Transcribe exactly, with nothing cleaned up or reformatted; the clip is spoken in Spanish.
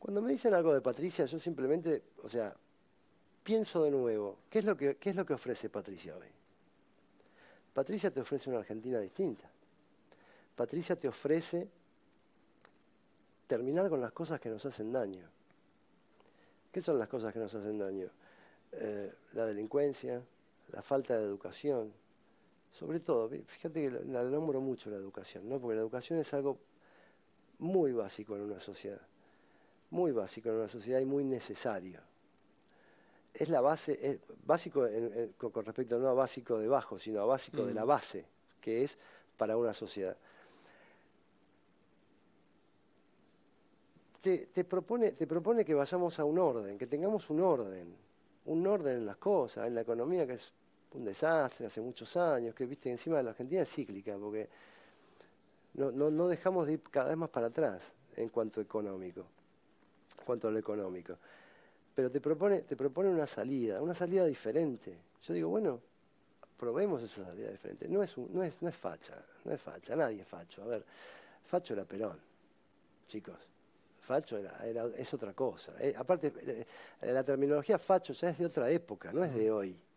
Cuando me dicen algo de Patricia, yo simplemente, o sea, pienso de nuevo, ¿qué es lo que, qué es lo que ofrece Patricia hoy? Patricia te ofrece una Argentina distinta. Patricia te ofrece terminar con las cosas que nos hacen daño. ¿Qué son las cosas que nos hacen daño? Eh, la delincuencia, la falta de educación, sobre todo, fíjate que la, la nombro mucho la educación, ¿no? Porque la educación es algo muy básico en una sociedad, muy básico en una sociedad y muy necesario. Es la base, es básico en, en, con respecto no a básico de bajo, sino a básico mm. de la base, que es para una sociedad. Te, te, propone, te propone que vayamos a un orden, que tengamos un orden, un orden en las cosas, en la economía, que es un desastre hace muchos años, que viste encima de la Argentina es cíclica, porque no, no, no dejamos de ir cada vez más para atrás en cuanto económico, en cuanto a lo económico. Pero te propone, te propone una salida, una salida diferente. Yo digo, bueno, probemos esa salida diferente. No es, un, no es, no es facha, no es facha, nadie es facho. A ver, facho era Perón, chicos. Facho era, era, es otra cosa. Eh, aparte, la, la terminología facho ya es de otra época, no es de hoy.